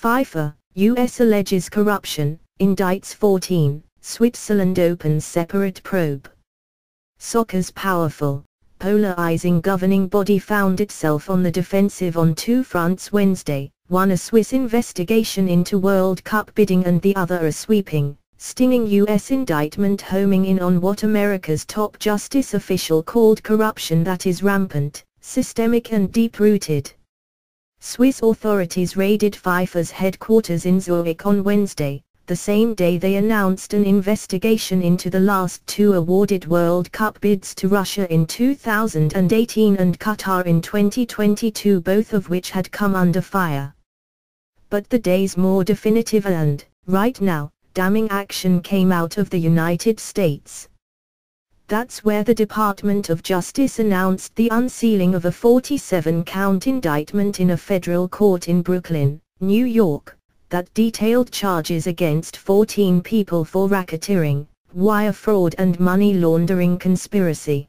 FIFA, US alleges corruption, indicts 14, Switzerland opens separate probe. Soccer's powerful, polarizing governing body found itself on the defensive on two fronts Wednesday, one a Swiss investigation into World Cup bidding and the other a sweeping, stinging US indictment homing in on what America's top justice official called corruption that is rampant, systemic and deep-rooted. Swiss authorities raided FIFA's headquarters in Zurich on Wednesday, the same day they announced an investigation into the last two awarded World Cup bids to Russia in 2018 and Qatar in 2022, both of which had come under fire. But the day's more definitive and, right now, damning action came out of the United States. That's where the Department of Justice announced the unsealing of a 47-count indictment in a federal court in Brooklyn, New York, that detailed charges against 14 people for racketeering, wire fraud and money laundering conspiracy.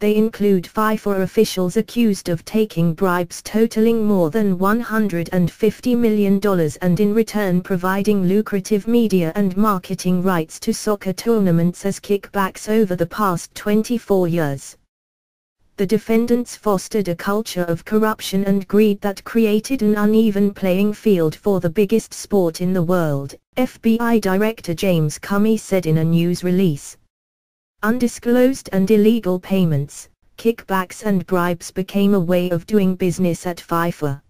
They include FIFA officials accused of taking bribes totaling more than $150 million and in return providing lucrative media and marketing rights to soccer tournaments as kickbacks over the past 24 years. The defendants fostered a culture of corruption and greed that created an uneven playing field for the biggest sport in the world, FBI Director James Comey said in a news release. Undisclosed and illegal payments, kickbacks and bribes became a way of doing business at FIFA.